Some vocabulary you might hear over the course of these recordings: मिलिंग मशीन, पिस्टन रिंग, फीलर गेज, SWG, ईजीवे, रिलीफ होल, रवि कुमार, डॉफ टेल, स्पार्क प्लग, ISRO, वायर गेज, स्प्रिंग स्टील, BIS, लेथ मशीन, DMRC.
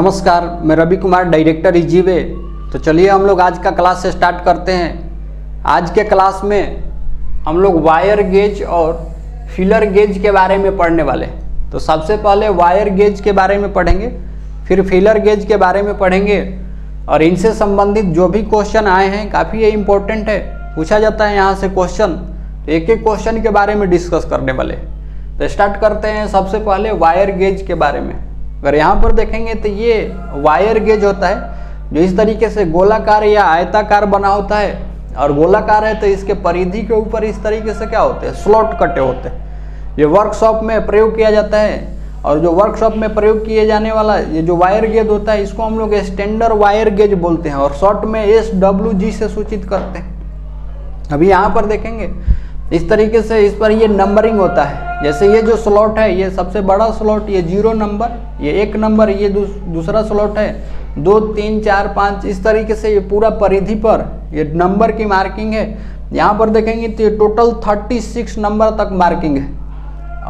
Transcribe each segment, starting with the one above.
नमस्कार, मैं रवि कुमार, director ईजीवे। तो चलिए हम लोग आज का क्लास से स्टार्ट करते हैं। आज के क्लास में हम लोग वायर गेज और फीलर गेज के बारे में पढ़ने वाले हैं। तो सबसे पहले वायर गेज के बारे में पढ़ेंगे, फिर फीलर गेज के बारे में पढ़ेंगे और इनसे संबंधित जो भी क्वेश्चन आए हैं, काफ़ी ये इम्पोर्टेंट है, पूछा जाता है यहाँ से क्वेश्चन। तो एक एक क्वेश्चन के बारे में डिस्कस करने वाले। तो स्टार्ट करते हैं सबसे पहले वायर गेज के बारे में। अगर यहाँ पर देखेंगे तो ये वायर गेज होता है जो इस तरीके से गोलाकार या आयताकार बना होता है, और गोलाकार है तो इसके परिधि के ऊपर इस तरीके से क्या होते हैं, स्लॉट कटे होते हैं। ये वर्कशॉप में प्रयोग किया जाता है, और जो वर्कशॉप में प्रयोग किए जाने वाला ये जो वायर गेज होता है इसको हम लोग स्टैंडर्ड वायर गेज बोलते हैं, और शॉर्ट में SWG से सूचित करते हैं। अभी यहाँ पर देखेंगे इस तरीके से इस पर ये नंबरिंग होता है। जैसे ये जो स्लॉट है, ये सबसे बड़ा स्लॉट, ये 0 नंबर, ये 1 नंबर, ये दूसरा स्लॉट है 2, 3, 4, 5, इस तरीके से ये पूरा परिधि पर ये नंबर की मार्किंग है। यहाँ पर देखेंगे तो ये टोटल 36 नंबर तक मार्किंग है,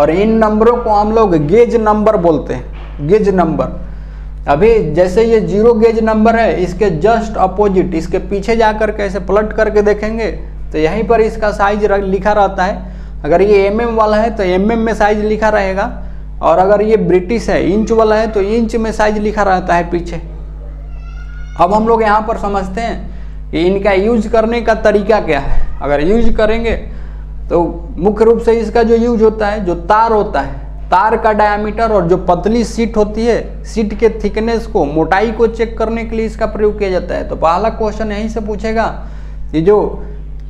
और इन नंबरों को हम लोग गेज नंबर बोलते हैं, गेज नंबर। अभी जैसे ये 0 गेज नंबर है, इसके जस्ट अपोजिट, इसके पीछे जाकर कैसे पलट करके देखेंगे तो यहीं पर इसका साइज लिखा रहता है। अगर ये mm वाला है तो mm में साइज लिखा रहेगा, और अगर ये ब्रिटिश है, इंच वाला है, तो इंच में साइज लिखा रहता है पीछे। अब हम लोग यहाँ पर समझते हैं कि इनका यूज करने का तरीका क्या है। अगर यूज करेंगे तो मुख्य रूप से इसका जो यूज होता है, जो तार होता है, तार का डायामीटर और जो पतली सीट होती है, सीट के थिकनेस को, मोटाई को चेक करने के लिए इसका प्रयोग किया जाता है। तो पहला क्वेश्चन यहीं से पूछेगा कि जो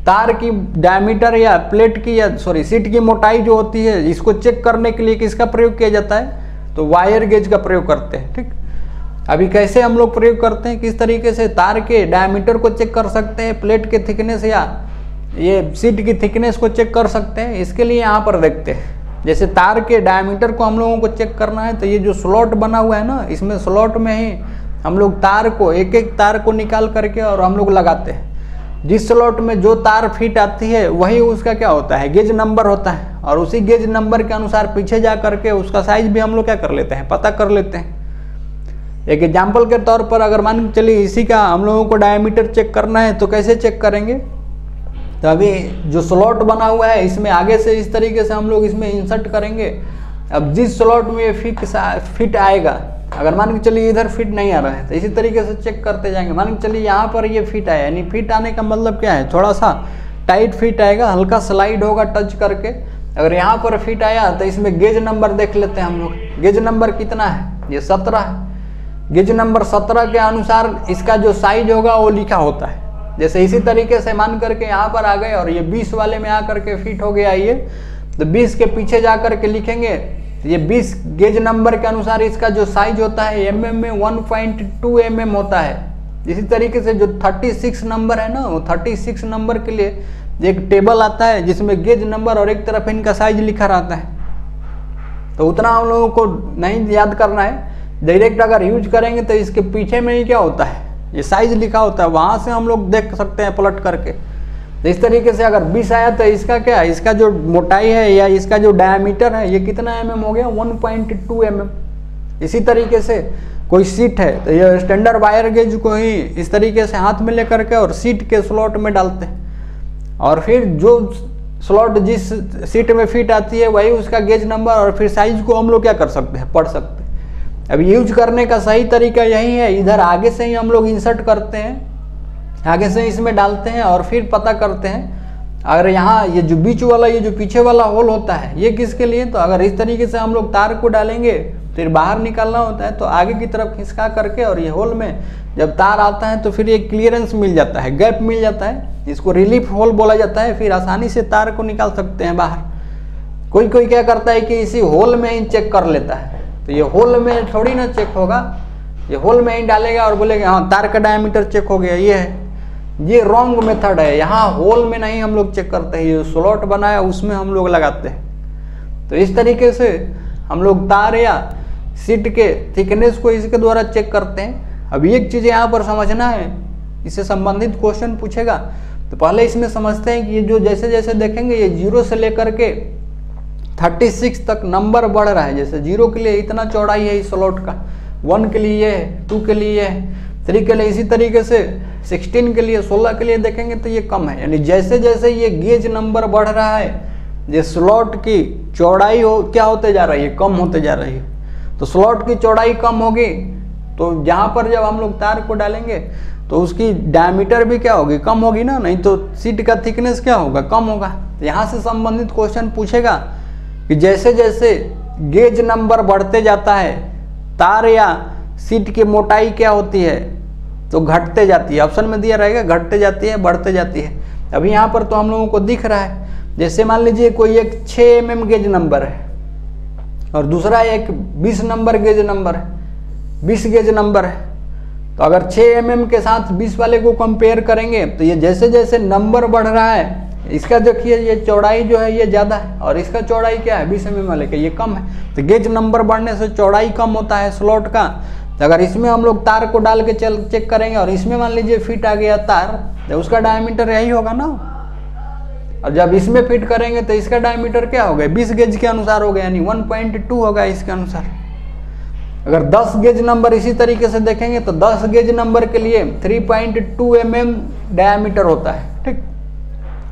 तार की डायमीटर या प्लेट की या सीट की मोटाई जो होती है, इसको चेक करने के लिए किसका प्रयोग किया जाता है, तो वायर गेज का प्रयोग करते हैं। ठीक, अभी कैसे हम लोग प्रयोग करते हैं, किस तरीके से तार के डायमीटर को चेक कर सकते हैं, प्लेट के थिकनेस या ये सीट की थिकनेस को चेक कर सकते हैं, इसके लिए यहाँ पर देखते हैं। जैसे तार के डायमीटर को हम लोगों को चेक करना है तो ये जो स्लॉट बना हुआ है ना, इसमें स्लॉट में ही हम लोग तार को, एक एक तार को निकाल करके और हम लोग लगाते हैं। जिस स्लॉट में जो तार फिट आती है वही उसका क्या होता है, गेज नंबर होता है, और उसी गेज नंबर के अनुसार पीछे जा करके उसका साइज भी हम लोग क्या कर लेते हैं, पता कर लेते हैं। एक एग्जाम्पल के तौर पर अगर मान चलिए इसी का हम लोगों को डायमीटर चेक करना है तो कैसे चेक करेंगे, तो अभी जो स्लॉट बना हुआ है इसमें आगे से इस तरीके से हम लोग इसमें इंसर्ट करेंगे। अब जिस स्लॉट में ये फिट आएगा, अगर मान के चलिए इधर फिट नहीं आ रहा है तो इसी तरीके से चेक करते जाएंगे। मान के चलिए यहाँ पर ये फिट आया, यानी फिट आने का मतलब क्या है, थोड़ा सा टाइट फिट आएगा, हल्का स्लाइड होगा टच करके। अगर यहाँ पर फिट आया तो इसमें गेज नंबर देख लेते हैं हम लोग। गेज नंबर कितना है, ये 17 है। गेज नंबर 17 के अनुसार इसका जो साइज होगा वो लिखा होता है। जैसे इसी तरीके से मान करके यहाँ पर आ गए और ये 20 वाले में आ करके फिट हो गया ये, तो 20 के पीछे जा करके लिखेंगे ये 20 गेज नंबर के अनुसार इसका जो साइज होता है mm में 1.2 mm होता है। इसी तरीके से जो 36 नंबर है ना, वो 36 नंबर के लिए एक टेबल आता है जिसमें गेज नंबर और एक तरफ इनका साइज लिखा रहता है। तो उतना हम लोगों को नहीं याद करना है, डायरेक्ट अगर यूज करेंगे तो इसके पीछे में ही क्या होता है, ये साइज लिखा होता है, वहाँ से हम लोग देख सकते हैं पलट करके। तो इस तरीके से अगर 20 आया तो इसका क्या है, इसका जो मोटाई है या इसका जो डायमीटर है ये कितना mm हो गया, 1.2 mm। इसी तरीके से कोई सीट है तो ये स्टैंडर्ड वायर गेज को ही इस तरीके से हाथ में लेकर के और सीट के स्लॉट में डालते हैं, और फिर जो स्लॉट जिस सीट में फिट आती है वही उसका गेज नंबर और फिर साइज को हम लोग क्या कर सकते हैं, पढ़ सकते हैं। अब यूज करने का सही तरीका यही है, इधर आगे से ही हम लोग इंसर्ट करते हैं, आगे से इसमें डालते हैं और फिर पता करते हैं। अगर यहाँ ये जो बीच वाला, ये जो पीछे वाला होल होता है, ये किसके लिए, तो अगर इस तरीके से हम लोग तार को डालेंगे फिर बाहर निकालना होता है तो आगे की तरफ खिसका करके और ये होल में जब तार आता है तो फिर ये क्लियरेंस मिल जाता है, गैप मिल जाता है, इसको रिलीफ होल बोला जाता है। फिर आसानी से तार को निकाल सकते हैं बाहर। कोई कोई क्या करता है कि इसी होल में ही चेक कर लेता है, तो ये होल में थोड़ी ना चेक होगा, ये होल में ही डालेगा और बोलेगा हाँ तार का डायमीटर चेक हो गया। ये है, ये रॉन्ग मेथड है। यहाँ होल में नहीं हम लोग चेक करते हैं, ये स्लॉट बनाया उसमें हम लोग लगाते हैं। तो इस तरीके से हम लोग तार या सीट के थिकनेस को इसके द्वारा चेक करते हैं। अब एक चीज़ यहाँ पर समझना है, इससे संबंधित क्वेश्चन पूछेगा तो पहले इसमें समझते हैं कि ये जो जैसे जैसे देखेंगे ये 0 से लेकर के 36 तक नंबर बढ़ रहा है। जैसे 0 के लिए इतना चौड़ाई है इस स्लॉट का, 1 के लिए है, 2 के लिए है, 3 के लिए, इसी तरीके से 16 के लिए, 16 के लिए देखेंगे तो ये कम है। यानी जैसे जैसे ये गेज नंबर बढ़ रहा है, ये स्लॉट की चौड़ाई क्या होते जा रही है, कम होते जा रही है। तो स्लॉट की चौड़ाई कम होगी तो जहाँ पर जब हम लोग तार को डालेंगे तो उसकी डायमीटर भी क्या होगी, कम होगी ना, नहीं तो सीट का थिकनेस क्या होगा, कम होगा। यहाँ से संबंधित क्वेश्चन पूछेगा कि जैसे जैसे गेज नंबर बढ़ते जाता है तार या सीट की मोटाई क्या होती है, तो घटते जाती है। ऑप्शन में दिया रहेगा घटते जाती है, बढ़ते जाती है। अभी यहाँ पर तो हम लोगों को दिख रहा है, जैसे मान लीजिए कोई एक 6 mm गेज नंबर है और दूसरा एक 20 नंबर गेज नंबर है, 20 गेज नंबर है। तो अगर 6 mm के साथ 20 वाले को कंपेयर करेंगे तो ये जैसे जैसे नंबर बढ़ रहा है, इसका देखिए ये चौड़ाई जो है ये ज़्यादा है और इसका चौड़ाई क्या है 20 mm वाले का ये कम है। तो गेज नंबर बढ़ने से चौड़ाई कम होता है स्लॉट का। तो अगर इसमें हम लोग तार को डाल के चेक करेंगे और इसमें मान लीजिए फिट आ गया तार, तो उसका डायमीटर यही होगा ना, और जब इसमें फिट करेंगे तो इसका डायमीटर क्या होगा, 20 गेज के अनुसार होगा, यानी 1.2 होगा इसके अनुसार। अगर 10 गेज नंबर इसी तरीके से देखेंगे तो 10 गेज नंबर के लिए 3.2 mm डायमीटर होता है। ठीक,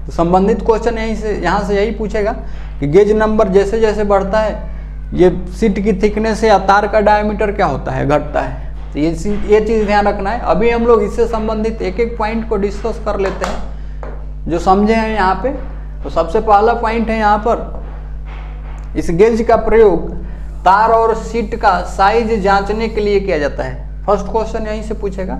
तो संबंधित क्वेश्चन यहाँ से यही पूछेगा कि गेज नंबर जैसे जैसे बढ़ता है ये सीट की थिकनेस या तार का डायमीटर क्या होता है, घटता है। तो ये चीज़ ध्यान रखना है। अभी हम लोग इससे संबंधित एक एक पॉइंट को डिस्कस कर लेते हैं जो समझे हैं यहाँ पे। तो सबसे पहला पॉइंट है यहाँ पर, इस गेज का प्रयोग तार और सीट का साइज जांचने के लिए किया जाता है। फर्स्ट क्वेश्चन यहीं से पूछेगा।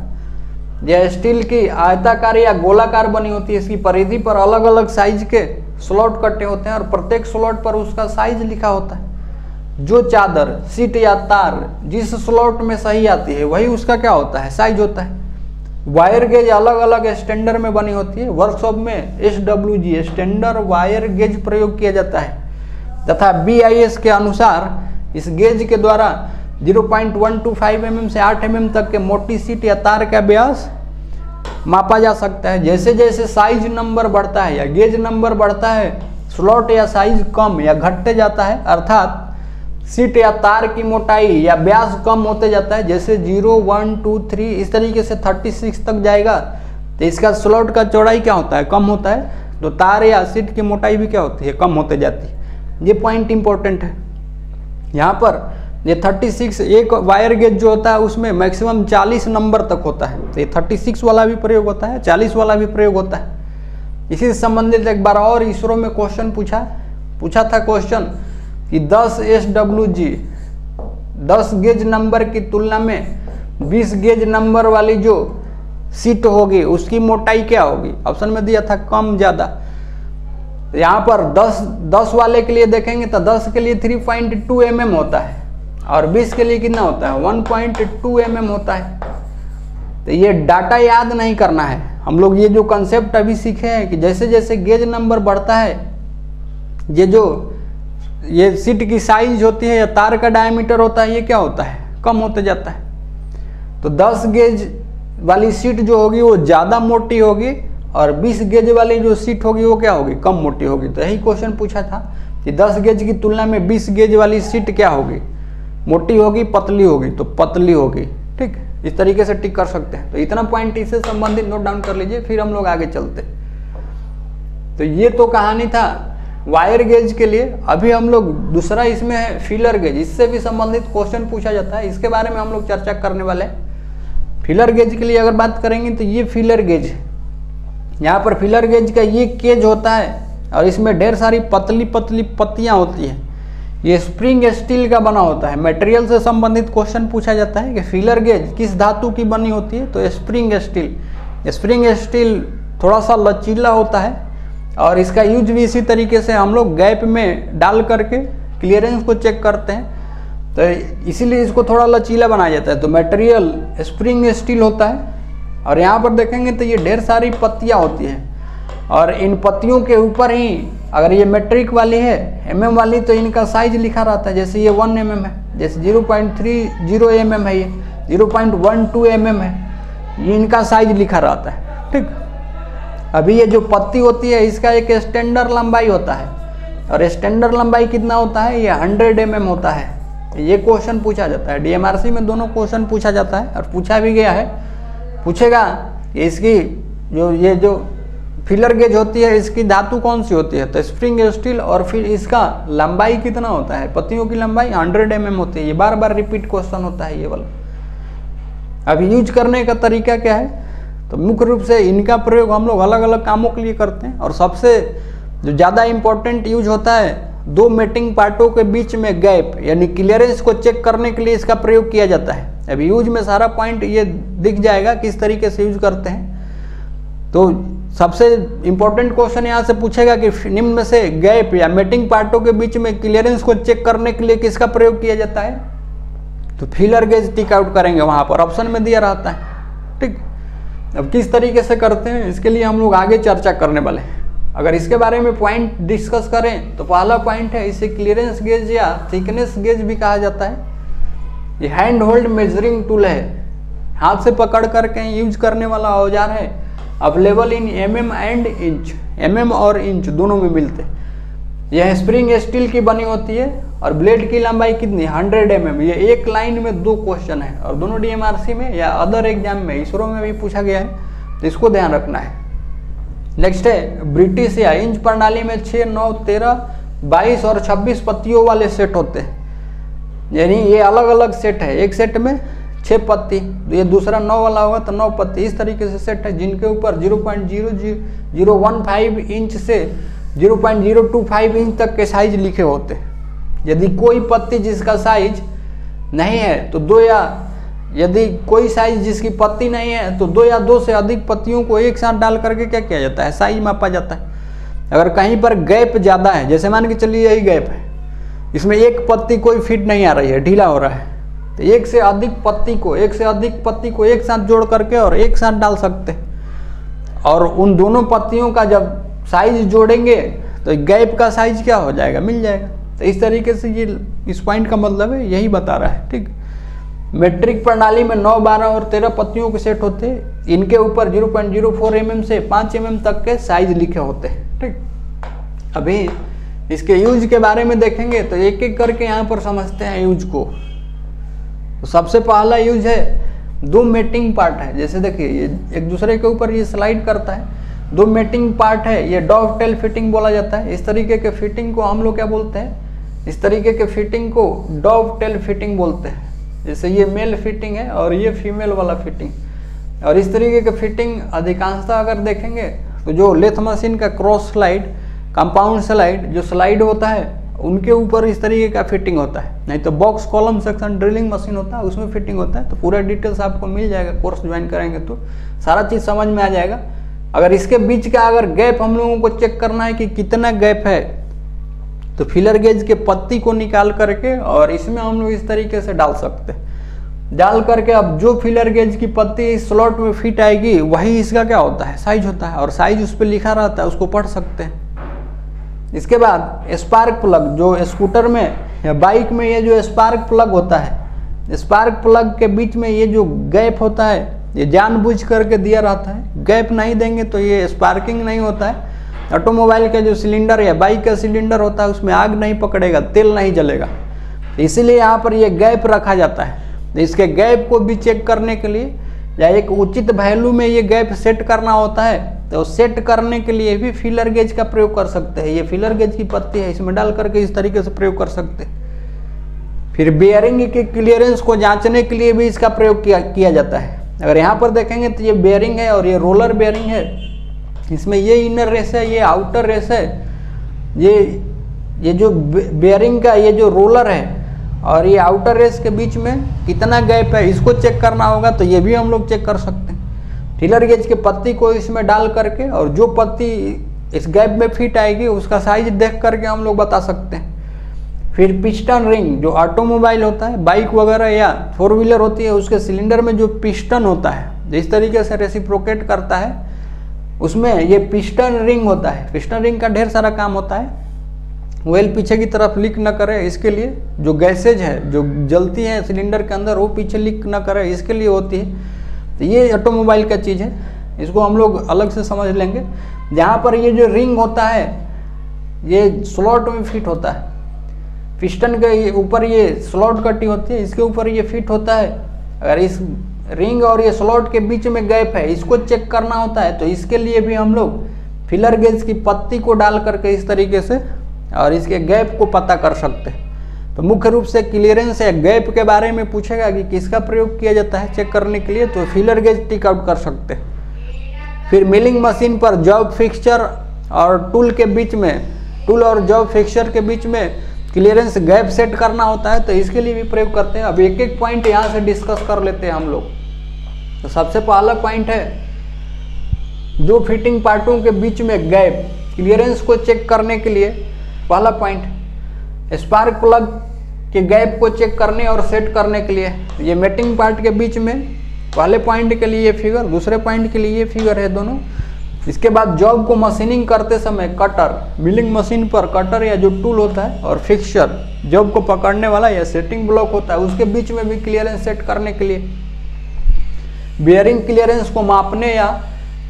यह स्टील की आयताकार या गोलाकार बनी होती है, इसकी परिधि पर अलग अलग साइज के स्लॉट कटे होते हैं और प्रत्येक स्लॉट पर उसका साइज लिखा होता है। जो चादर, सीट या तार जिस स्लॉट में सही आती है वही उसका क्या होता है, साइज होता है। वायर गेज अलग अलग स्टैंडर्ड में बनी होती है। वर्कशॉप में SWG स्टैंडर्ड वायर गेज प्रयोग किया जाता है तथा BIS के अनुसार इस गेज के द्वारा 0.125 mm से 8 mm तक के मोटी सीट या तार का व्यास मापा जा सकता है। जैसे जैसे साइज नंबर बढ़ता है या गेज नंबर बढ़ता है, स्लॉट या साइज कम या घटते जाता है, अर्थात सीट या तार की मोटाई या व्यास कम होते जाता है। जैसे 0, 1, 2, 3 इस तरीके से 36 तक जाएगा तो इसका स्लॉट का चौड़ाई क्या होता है, कम होता है, तो तार या सीट की मोटाई भी क्या होती है, कम होते जाती है। ये पॉइंट इंपॉर्टेंट है। यहाँ पर ये 36 एक वायर गेज जो होता है उसमें मैक्सिमम 40 नंबर तक होता है। तो ये 36 वाला भी प्रयोग होता है, 40 वाला भी प्रयोग होता है। इसी से संबंधित एक बार और इसरो में क्वेश्चन पूछा था क्वेश्चन कि 10 SWG 10 गेज नंबर की तुलना में 20 गेज नंबर वाली जो सीट होगी उसकी मोटाई क्या होगी। ऑप्शन में दिया था कम ज़्यादा। यहाँ पर 10 वाले के लिए देखेंगे तो 10 के लिए 3.2 mm होता है और 20 के लिए कितना होता है, 1.2 mm होता है। तो ये डाटा याद नहीं करना है, हम लोग ये जो कंसेप्ट अभी सीखे हैं कि जैसे जैसे गेज नंबर बढ़ता है ये सीट की साइज होती है या तार का डायमीटर होता है ये क्या होता है, कम होते जाता है। तो 10 गेज वाली सीट जो होगी वो ज़्यादा मोटी होगी और 20 गेज वाली जो सीट होगी वो क्या होगी, कम मोटी होगी। तो यही क्वेश्चन पूछा था कि 10 गेज की तुलना में 20 गेज वाली सीट क्या होगी, मोटी होगी, पतली होगी, तो पतली होगी। ठीक, इस तरीके से टिक कर सकते हैं। तो इतना पॉइंट इससे संबंधित नोट डाउन कर लीजिए, फिर हम लोग आगे चलते। तो ये तो कहानी था वायर गेज के लिए। अभी हम लोग दूसरा इसमें है फीलर गेज, इससे भी संबंधित क्वेश्चन पूछा जाता है, इसके बारे में हम लोग चर्चा करने वाले हैं। फीलर गेज के लिए अगर बात करेंगे तो ये फीलर गेज है। यहाँ पर फीलर गेज का ये केज होता है और इसमें ढेर सारी पतली पतली पत्तियाँ होती हैं। ये स्प्रिंग स्टील का बना होता है। मटेरियल से संबंधित क्वेश्चन पूछा जाता है कि फीलर गेज किस धातु की बनी होती है, तो स्प्रिंग स्टील थोड़ा सा लचीला होता है और इसका यूज भी इसी तरीके से हम लोग गैप में डाल करके क्लियरेंस को चेक करते हैं, तो इसीलिए इसको थोड़ा लचीला बनाया जाता है। तो मटेरियल स्प्रिंग स्टील होता है और यहाँ पर देखेंगे तो ये ढेर सारी पत्तियाँ होती हैं और इन पत्तियों के ऊपर ही अगर ये मेट्रिक वाली है, mm वाली, तो इनका साइज लिखा रहता है। जैसे ये 1 mm है, जैसे 0.30 mm है, ये 0.12 mm है, ये इनका साइज लिखा रहता है। ठीक, अभी ये जो पत्ती होती है इसका एक स्टैंडर्ड लंबाई होता है और स्टैंडर्ड लंबाई कितना होता है, ये 100 mm होता है। ये क्वेश्चन पूछा जाता है। डीएमआरसी में दोनों क्वेश्चन पूछा जाता है और पूछा भी गया है, पूछेगा। इसकी जो ये जो फिलर गेज होती है इसकी धातु कौन सी होती है, तो स्प्रिंग स्टील। और फिर इसका लंबाई कितना होता है, पत्तियों की लंबाई 100 mm होती है। ये बार बार रिपीट क्वेश्चन होता है ये वाला। अब यूज करने का तरीका क्या है, तो मुख्य रूप से इनका प्रयोग हम लोग अलग अलग कामों के लिए करते हैं। और सबसे जो ज़्यादा इम्पोर्टेंट यूज होता है, दो मेटिंग पार्टों के बीच में गैप यानी क्लियरेंस को चेक करने के लिए इसका प्रयोग किया जाता है। अब यूज में सारा पॉइंट ये दिख जाएगा किस तरीके से यूज करते हैं। तो सबसे इम्पोर्टेंट क्वेश्चन यहाँ से पूछेगा कि निम्न में से गैप या मेटिंग पार्टों के बीच में क्लियरेंस को चेक करने के लिए किसका प्रयोग किया जाता है, तो फीलर गेज टिक आउट करेंगे, वहाँ पर ऑप्शन में दिया रहता है। ठीक, अब किस तरीके से करते हैं इसके लिए हम लोग आगे चर्चा करने वाले हैं। अगर इसके बारे में पॉइंट डिस्कस करें तो पहला पॉइंट है, इसे क्लियरेंस गेज या थिकनेस गेज भी कहा जाता है। ये हैंड होल्ड मेजरिंग टूल है, हाथ से पकड़ करके यूज करने वाला औजार है। Available in mm and inch, mm और इंच दोनों में मिलते हैं। यह स्प्रिंग स्टील की बनी होती है और ब्लेड की लंबाई कितनी, 100 mm। ये एक लाइन में दो क्वेश्चन है और दोनों डीएमआरसी में या अदर एग्जाम में इसरो में भी पूछा गया है, तो इसको ध्यान रखना है। नेक्स्ट है ब्रिटिश या इंच प्रणाली में 6, 9, 13, 22 और 26 पत्तियों वाले सेट होते हैं। यानी ये अलग अलग सेट है, एक सेट में 6 पत्ती, ये दूसरा 9 वाला होगा तो 9 पत्ती, इस तरीके से सेट है, जिनके ऊपर 0.0015 इंच से 0.025 इंच तक के साइज लिखे होते हैं। यदि कोई पत्ती जिसका साइज नहीं है तो दो या यदि कोई साइज जिसकी पत्ती नहीं है तो दो या दो से अधिक पत्तियों को एक साथ डाल करके क्या किया जाता है, साइज मापा जाता है। अगर कहीं पर गैप ज़्यादा है, जैसे मान के चलिए यही गैप है, इसमें एक पत्ती कोई फिट नहीं आ रही है, ढीला हो रहा है, तो एक से अधिक पत्ती को एक साथ जोड़ करके और एक साथ डाल सकते हैं। और उन दोनों पत्तियों का जब साइज जोड़ेंगे तो गैप का साइज क्या हो जाएगा, मिल जाएगा। तो इस तरीके से ये इस पॉइंट का मतलब है, यही बता रहा है। ठीक, मेट्रिक प्रणाली में 9, 12 और 13 पत्तियों के सेट होते हैं। इनके ऊपर 0.04 mm से 5 mm तक के साइज लिखे होते हैं। ठीक, अभी इसके यूज के बारे में देखेंगे तो एक एक करके यहाँ पर समझते हैं यूज को। तो सबसे पहला यूज है, दो मेटिंग पार्ट है, जैसे देखिए ये एक दूसरे के ऊपर ये स्लाइड करता है, दो मेटिंग पार्ट है, ये डॉफ टेल फिटिंग बोला जाता है। इस तरीके के फिटिंग को हम लोग क्या बोलते हैं, इस तरीके के फिटिंग को डॉफ टेल फिटिंग बोलते हैं। जैसे ये मेल फिटिंग है और ये फीमेल वाला फिटिंग, और इस तरीके के फिटिंग अधिकांशतः अगर देखेंगे तो जो लेथ मशीन का क्रॉस स्लाइड, कंपाउंड स्लाइड, जो स्लाइड होता है उनके ऊपर इस तरीके का फिटिंग होता है, नहीं तो box column section drilling machine होता है उसमें फिटिंग होता है। तो पूरा डिटेल्स आपको मिल जाएगा, कोर्स ज्वाइन करेंगे तो सारा चीज़ समझ में आ जाएगा। अगर इसके बीच का अगर गैप हम लोगों को चेक करना है कि कितना गैप है, तो फिलर गेज के पत्ती को निकाल करके और इसमें हम लोग इस तरीके से डाल सकते हैं, डाल करके अब जो फिलर गेज की पत्ती इस स्लॉट में फिट आएगी वही इसका क्या होता है, साइज होता है, और साइज उस पर लिखा रहता है, उसको पढ़ सकते हैं। इसके बाद स्पार्क प्लग, जो स्कूटर में या बाइक में ये जो स्पार्क प्लग होता है, स्पार्क प्लग के बीच में ये जो गैप होता है ये जानबूझ करके दिया रहता है, गैप नहीं देंगे तो ये स्पार्किंग नहीं होता है। ऑटोमोबाइल का जो सिलेंडर या बाइक का सिलेंडर होता है उसमें आग नहीं पकड़ेगा, तेल नहीं जलेगा, इसीलिए यहाँ पर यह गैप रखा जाता है। इसके गैप को भी चेक करने के लिए या एक उचित वैल्यू में ये गैप सेट करना होता है, तो सेट करने के लिए भी फीलर गेज का प्रयोग कर सकते हैं। ये फीलर गेज की पत्ती है, इसमें डाल करके इस तरीके से प्रयोग कर सकते हैं। फिर बेयरिंग के क्लियरेंस को जाँचने के लिए भी इसका प्रयोग किया जाता है। अगर यहाँ पर देखेंगे तो ये बेयरिंग है और ये रोलर बेयरिंग है, इसमें ये इनर रेस है, ये आउटर रेस है, ये जो बेयरिंग का ये जो रोलर है और ये आउटर रेस के बीच में कितना गैप है इसको चेक करना होगा, तो ये भी हम लोग चेक कर सकते हैं। फीलर गेज के पत्ती को इसमें डाल करके और जो पत्ती इस गैप में फिट आएगी उसका साइज देख करके हम लोग बता सकते हैं। फिर पिस्टन रिंग, जो ऑटोमोबाइल होता है, बाइक वगैरह या 4 व्हीलर होती है, उसके सिलेंडर में जो पिस्टन होता है जिस तरीके से रेसिप्रोकेट करता है उसमें ये पिस्टन रिंग होता है। पिस्टन रिंग का ढेर सारा काम होता है, वेल पीछे की तरफ लीक न करे इसके लिए, जो गैसेज है जो जलती है सिलेंडर के अंदर वो पीछे लीक न करे इसके लिए होती है। तो ये ऑटोमोबाइल का चीज़ है, इसको हम लोग अलग से समझ लेंगे। जहाँ पर ये जो रिंग होता है ये स्लॉट में फिट होता है, पिस्टन के ऊपर ये स्लॉट कटी होती है, इसके ऊपर ये फिट होता है। अगर इस रिंग और ये स्लॉट के बीच में गैप है, इसको चेक करना होता है, तो इसके लिए भी हम लोग फिलर गेज की पत्ती को डाल करके इस तरीके से और इसके गैप को पता कर सकते हैं। तो मुख्य रूप से क्लियरेंस या गैप के बारे में पूछेगा कि किसका प्रयोग किया जाता है चेक करने के लिए, तो फिलर गेज टिक आउट कर सकते हैं। फिर मिलिंग मशीन पर जॉब फिक्सचर और टूल के बीच में, टूल और जॉब फिक्सचर के बीच में क्लियरेंस गैप सेट करना होता है, तो इसके लिए भी प्रयोग करते हैं। अब एक एक पॉइंट यहाँ से डिस्कस कर लेते हैं हम लोग। तो सबसे पहला पॉइंट है दो फिटिंग पार्टों के बीच में गैप क्लियरेंस को चेक करने के लिए। पहला पॉइंट स्पार्क प्लग के गैप को चेक करने और सेट करने के लिए, ये मेटिंग पार्ट के बीच में पहले पॉइंट के लिए ये फिगर, दूसरे पॉइंट के लिए ये फिगर है दोनों। इसके बाद जॉब को मशीनिंग करते समय कटर, मिलिंग मशीन पर कटर या जो टूल होता है और फिक्सचर, जॉब को पकड़ने वाला या सेटिंग ब्लॉक होता है, उसके बीच में भी क्लियरेंस सेट करने के लिए। बियरिंग क्लियरेंस को मापने या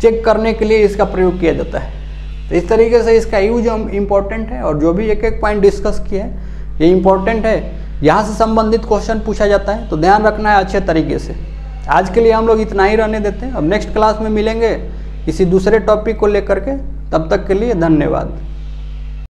चेक करने के लिए इसका प्रयोग किया जाता है। तो इस तरीके से इसका यूज इम्पोर्टेंट है, और जो भी एक एक पॉइंट डिस्कस किए हैं ये इम्पोर्टेंट है, यहाँ से संबंधित क्वेश्चन पूछा जाता है, तो ध्यान रखना है अच्छे तरीके से। आज के लिए हम लोग इतना ही रहने देते हैं, अब नेक्स्ट क्लास में मिलेंगे किसी दूसरे टॉपिक को लेकर के। तब तक के लिए धन्यवाद।